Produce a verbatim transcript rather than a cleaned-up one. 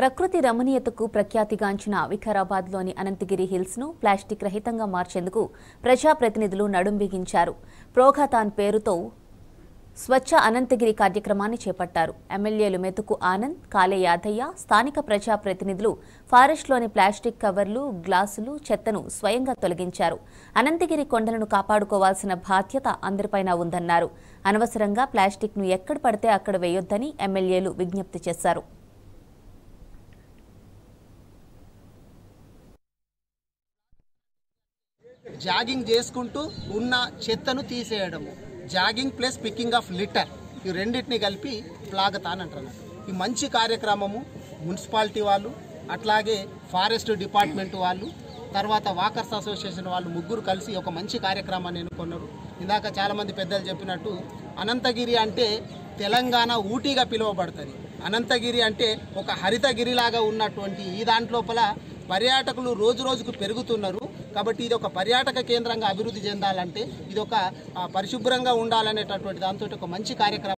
ప్రకృతి రమణీయతకు ప్రఖ్యాతిగాంచిన వికారాబాద్లోని అనంతగిరి హిల్స్ ను ప్లాస్టిక్ రహితంగా మార్చేందుకు ప్రజా ప్రతినిధులు నడుం బిగించారు. ప్రోఘాతాన్ పేరుతో స్వచ్ఛ అనంతగిరి కార్యక్రమాన్ని చేపట్టారు. ఎమ్మెల్యేలు మెతుకు ఆనంద్, కాలే యాదయ్య, స్థానిక ప్రజా ప్రతినిధులు ఫారెస్ట్లోని ప్లాస్టిక్ కవర్లు, గ్లాసులు, చెత్తను స్వయంగా తొలగించారు. అనంతగిరి కొండలను కాపాడుకోవాల్సిన బాధ్యత అందరిపైన ఉందన్నారు. అనవసరంగా ప్లాస్టిక్ను ఎక్కడ పడితే అక్కడ వేయొద్దని ఎమ్మెల్యేలు విజ్ఞప్తి చేశారు. జాగింగ్ చేసుకుంటూ ఉన్న చెత్తను తీసేయడము, jogging plus picking of litter, ఈ రెండింటిని కలిపి ప్లాగతాన్ అంటున్నారు. ఈ మంచి కార్యక్రమము మున్సిపాలిటీ వాళ్ళు, అట్లాగే ఫారెస్ట్ డిపార్ట్మెంట్ వాళ్ళు, తర్వాత వాకర్స్ అసోసియేషన్ వాళ్ళు ముగ్గురు కలిసి ఒక మంచి కార్యక్రమాన్ని ఎన్నుకున్నారు. ఇందాక చాలామంది పెద్దలు చెప్పినట్టు అనంతగిరి అంటే తెలంగాణ ఊటీగా పిలువబడుతుంది. అనంతగిరి అంటే ఒక హరితగిరిలాగా ఉన్నటువంటి ఈ దాంట్లోపల పర్యాటకులు రోజు రోజుకు పెరుగుతున్నారు. కాబట్టి ఇది ఒక పర్యాటక కేంద్రంగా అభివృద్ధి చెందాలంటే ఇది ఒక పరిశుభ్రంగా ఉండాలనేటటువంటి దాంతో ఒక మంచి కార్యక్రమం.